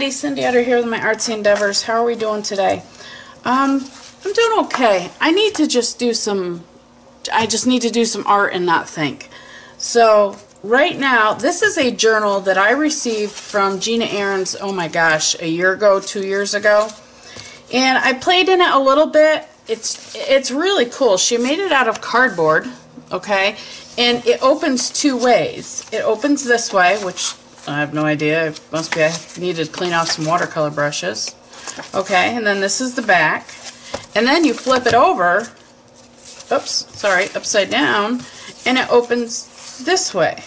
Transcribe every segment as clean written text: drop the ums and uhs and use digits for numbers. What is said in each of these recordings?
everybody, Cindy Utter here with my Artsy Endeavours. How are we doing today? I'm doing okay. I just need to do some art and not think. So right now, this is a journal that I received from Gina Arons, oh my gosh, a year ago, 2 years ago. And I played in it a little bit. It's really cool. She made it out of cardboard, okay? And it opens two ways. It opens this way, which I have no idea. It must be I needed to clean off some watercolor brushes. Okay, and then this is the back. And then you flip it over, oops, sorry, upside down, and it opens this way.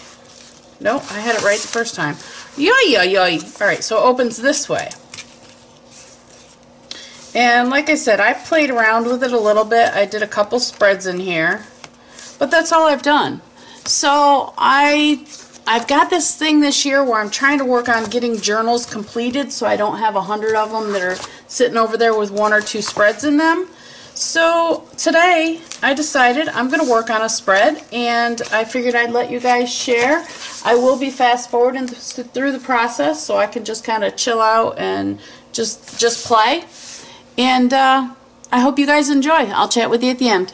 Nope, I had it right the first time. Alright, so it opens this way. And like I said, I played around with it a little bit. I did a couple spreads in here, but that's all I've done. So I've got this thing this year where I'm trying to work on getting journals completed so I don't have 100 of them that are sitting over there with one or two spreads in them. So today I decided I'm going to work on a spread, and I figured I'd let you guys share. I will be fast forwarding through the process so I can just kind of chill out and just play. And I hope you guys enjoy. I'll chat with you at the end.